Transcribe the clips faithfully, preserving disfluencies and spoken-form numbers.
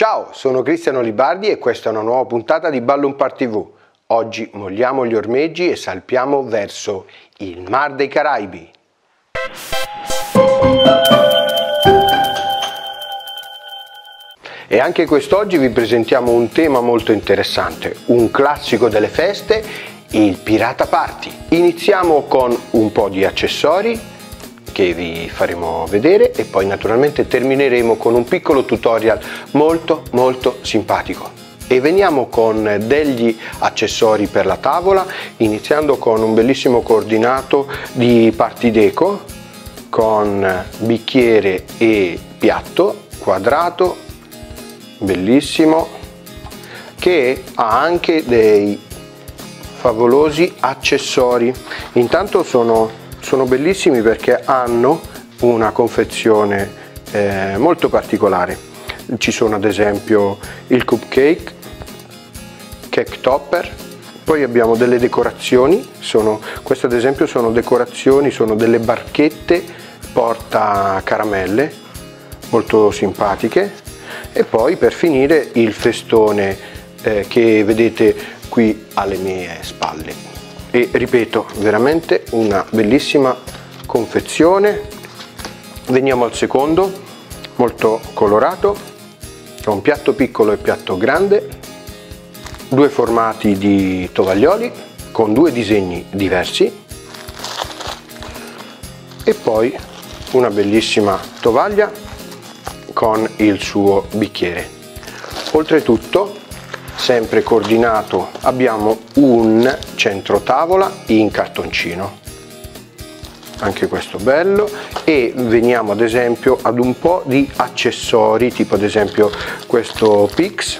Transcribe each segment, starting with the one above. Ciao, sono Cristiano Libardi e questa è una nuova puntata di Balloon Party tivù. Oggi molliamo gli ormeggi e salpiamo verso il Mar dei Caraibi. E anche quest'oggi vi presentiamo un tema molto interessante, un classico delle feste, il Pirata Party. Iniziamo con un po' di accessori che vi faremo vedere e poi naturalmente termineremo con un piccolo tutorial molto molto simpatico. E veniamo con degli accessori per la tavola, iniziando con un bellissimo coordinato di party deco con bicchiere e piatto quadrato bellissimo, che ha anche dei favolosi accessori. Intanto sono, sono bellissimi perché hanno una confezione eh, molto particolare. Ci sono ad esempio il cupcake, cake topper, poi abbiamo delle decorazioni, sono, queste ad esempio sono decorazioni, sono delle barchette porta caramelle molto simpatiche. E poi per finire il festone eh, che vedete qui alle mie spalle. E ripeto, veramente una bellissima confezione. Veniamo al secondo, molto colorato, un piatto piccolo e piatto grande, due formati di tovaglioli con due disegni diversi e poi una bellissima tovaglia con il suo bicchiere. Oltretutto, sempre coordinato, abbiamo un centro tavola in cartoncino, anche questo bello. E veniamo ad esempio ad un po' di accessori, tipo ad esempio questo Pix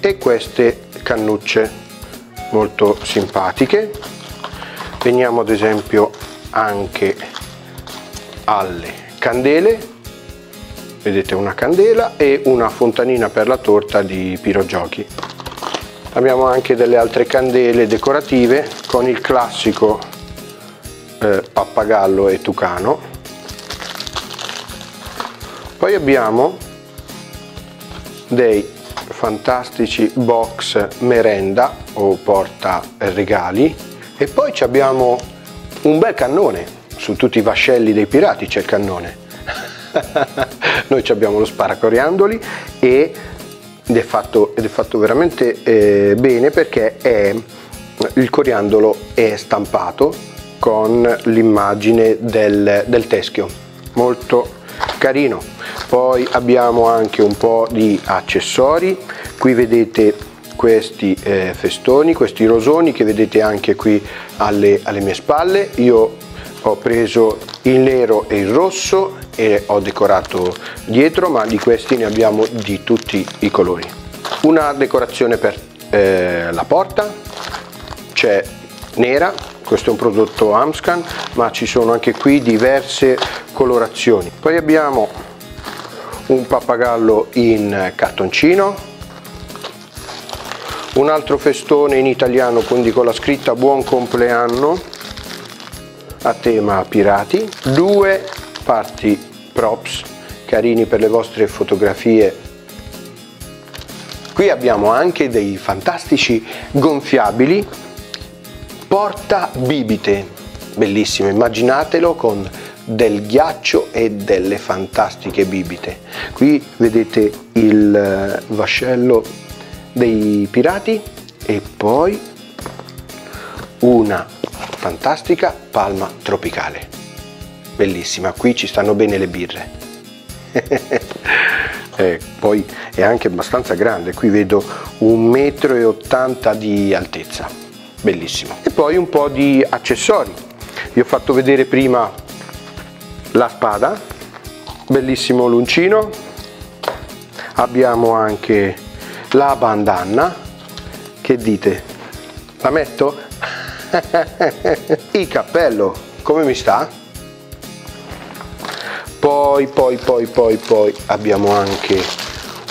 e queste cannucce molto simpatiche. Veniamo ad esempio anche alle candele. Vedete una candela e una fontanina per la torta di pirogiochi. Abbiamo anche delle altre candele decorative con il classico eh, pappagallo e tucano. Poi abbiamo dei fantastici box merenda o porta regali e poi abbiamo un bel cannone. Su tutti i vascelli dei pirati c'è il cannone. Noi abbiamo lo sparacoriandoli ed è fatto, ed è fatto veramente eh, bene perché è, il coriandolo è stampato con l'immagine del, del teschio, molto carino. Poi abbiamo anche un po' di accessori, qui vedete questi eh, festoni, questi rosoni che vedete anche qui alle, alle mie spalle. Io ho preso il nero e il rosso e ho decorato dietro, ma di questi ne abbiamo di tutti i colori. Una decorazione per eh, la porta c'è nera, questo è un prodotto Amscan, ma ci sono anche qui diverse colorazioni. Poi abbiamo un pappagallo in cartoncino, un altro festone in italiano, quindi con la scritta buon compleanno a tema pirati, due party props carini per le vostre fotografie. Qui abbiamo anche dei fantastici gonfiabili porta bibite, bellissime, immaginatelo con del ghiaccio e delle fantastiche bibite. Qui vedete il vascello dei pirati e poi una fantastica palma tropicale, bellissima. Qui ci stanno bene le birre. E poi è anche abbastanza grande, qui vedo un metro e ottanta di altezza, bellissimo. E poi un po' di accessori, vi ho fatto vedere prima la spada, bellissimo l'uncino, abbiamo anche la bandanna, che dite? La metto? Il cappello, come mi sta? Poi, poi, poi, poi, poi abbiamo anche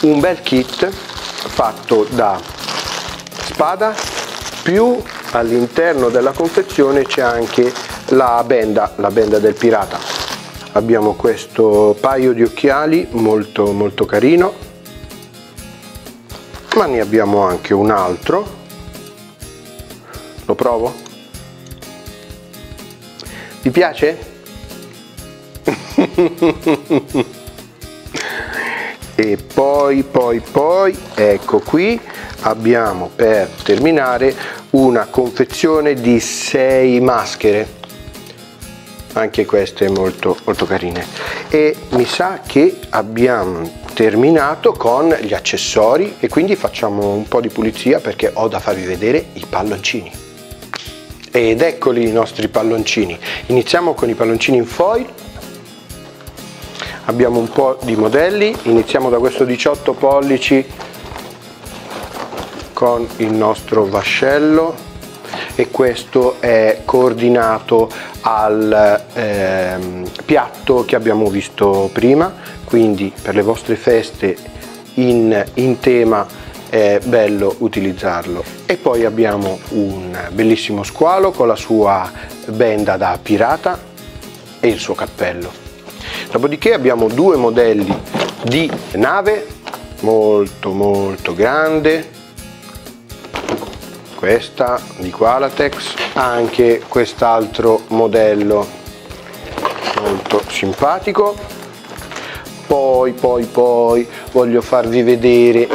un bel kit fatto da spada, più all'interno della confezione c'è anche la benda, la benda del pirata. Abbiamo questo paio di occhiali molto molto carino, ma ne abbiamo anche un altro. Lo provo? Vi piace? E poi poi poi ecco qui abbiamo, per terminare, una confezione di sei maschere, anche queste molto molto carine, e mi sa che abbiamo terminato con gli accessori, e quindi facciamo un po' di pulizia perché ho da farvi vedere i palloncini. Ed eccoli i nostri palloncini. Iniziamo con i palloncini in foil. Abbiamo un po' di modelli, iniziamo da questo diciotto pollici con il nostro vascello, e questo è coordinato al ehm, piatto che abbiamo visto prima, quindi per le vostre feste in, in tema è bello utilizzarlo. E poi abbiamo un bellissimo squalo con la sua benda da pirata e il suo cappello. Dopodiché abbiamo due modelli di nave molto molto grande, questa di Qualatex, anche quest'altro modello molto simpatico. Poi poi poi voglio farvi vedere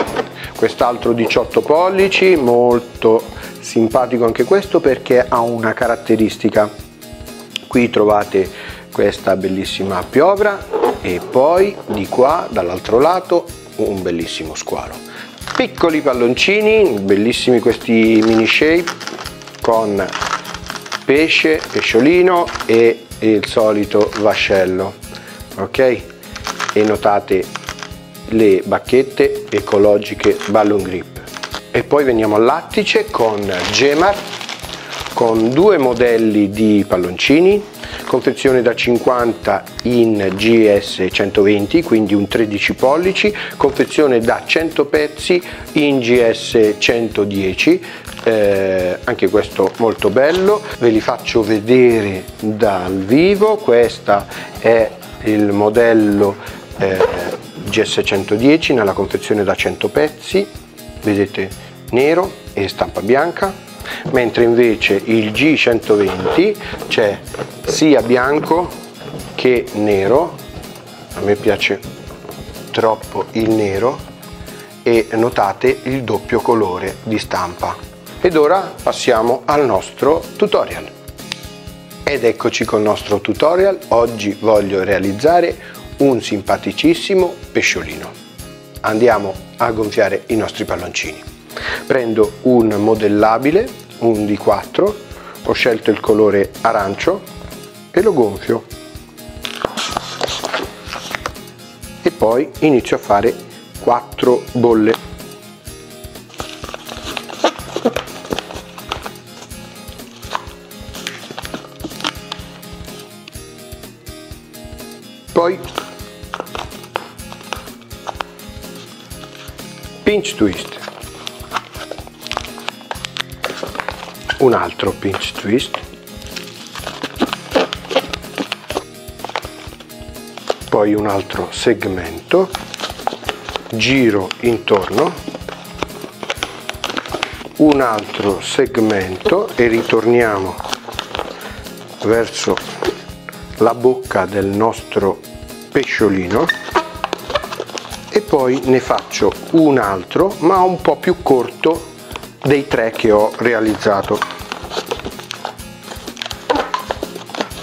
quest'altro diciotto pollici, molto simpatico anche questo perché ha una caratteristica. Qui trovate questa bellissima piovra e poi di qua dall'altro lato un bellissimo squalo. Piccoli palloncini, bellissimi questi mini shape con pesce, pesciolino e il solito vascello, ok? E notate le bacchette ecologiche Ballon Grip. E poi veniamo all'attice con Gemar, con due modelli di palloncini, confezione da cinquanta in G S centoventi, quindi un tredici pollici, confezione da cento pezzi in G S centodieci, eh, anche questo molto bello. Ve li faccio vedere dal vivo. Questa è il modello eh, G S centodieci nella confezione da cento pezzi, vedete, nero e stampa bianca, mentre invece il G centoventi c'è sia bianco che nero. A me piace troppo il nero, e notate il doppio colore di stampa. Ed ora passiamo al nostro tutorial. Ed eccoci col nostro tutorial. Oggi voglio realizzare un simpaticissimo pesciolino. Andiamo a gonfiare i nostri palloncini. Prendo un modellabile, un D quattro, ho scelto il colore arancio e lo gonfio, e poi inizio a fare quattro bolle. Poi pinch twist, un altro pinch twist, poi un altro segmento, giro intorno, un altro segmento e ritorniamo verso la bocca del nostro pesciolino, e poi ne faccio un altro ma un po' più corto dei tre che ho realizzato.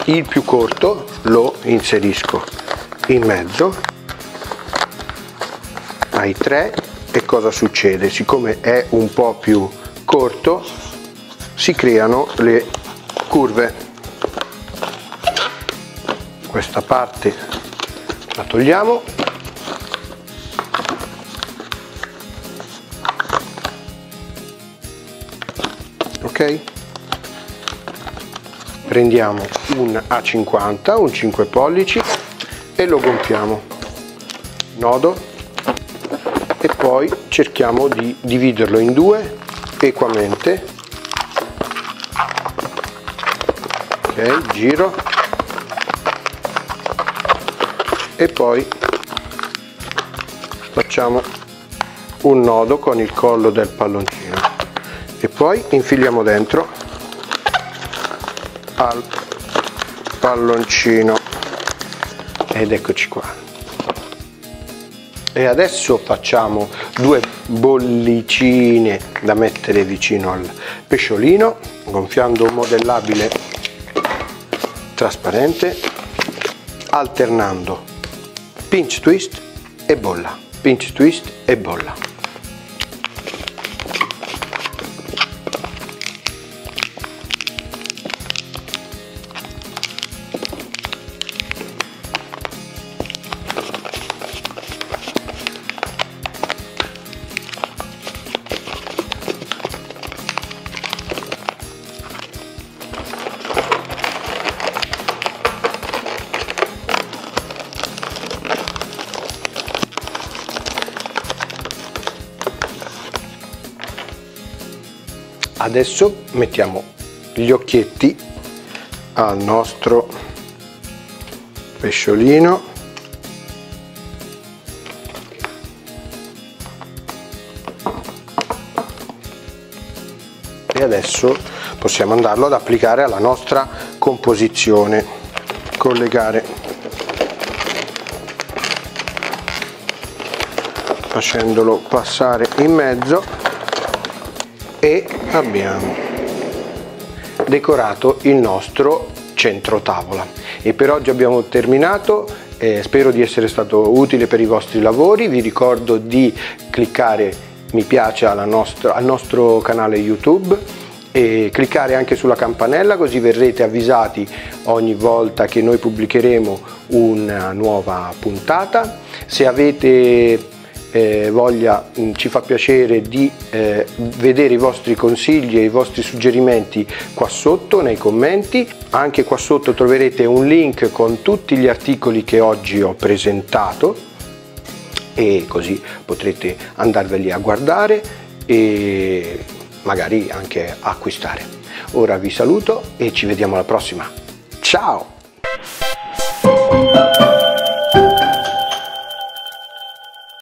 Il più corto lo inserisco in mezzo ai tre, e cosa succede? Siccome è un po' più corto si creano le curve. Questa parte la togliamo, ok? Prendiamo un A cinquanta, un cinque pollici, e lo gonfiamo, nodo, e poi cerchiamo di dividerlo in due equamente, ok? Giro e poi facciamo un nodo con il collo del palloncino e poi infiliamo dentro al palloncino ed eccoci qua. E adesso facciamo due bollicine da mettere vicino al pesciolino gonfiando un modellabile trasparente, alternando pinch twist e bolla, pinch twist e bolla. Adesso mettiamo gli occhietti al nostro pesciolino e adesso possiamo andarlo ad applicare alla nostra composizione, collegare facendolo passare in mezzo e abbiamo decorato il nostro centro tavola. E per oggi abbiamo terminato, eh, spero di essere stato utile per i vostri lavori. Vi ricordo di cliccare mi piace alla nostra, al nostro canale YouTube e cliccare anche sulla campanella, così verrete avvisati ogni volta che noi pubblicheremo una nuova puntata. Se avete Eh, voglia, ci fa piacere di eh, vedere i vostri consigli e i vostri suggerimenti qua sotto nei commenti. Anche qua sotto troverete un link con tutti gli articoli che oggi ho presentato e così potrete andarveli a guardare e magari anche acquistare. Ora vi saluto e ci vediamo alla prossima. Ciao!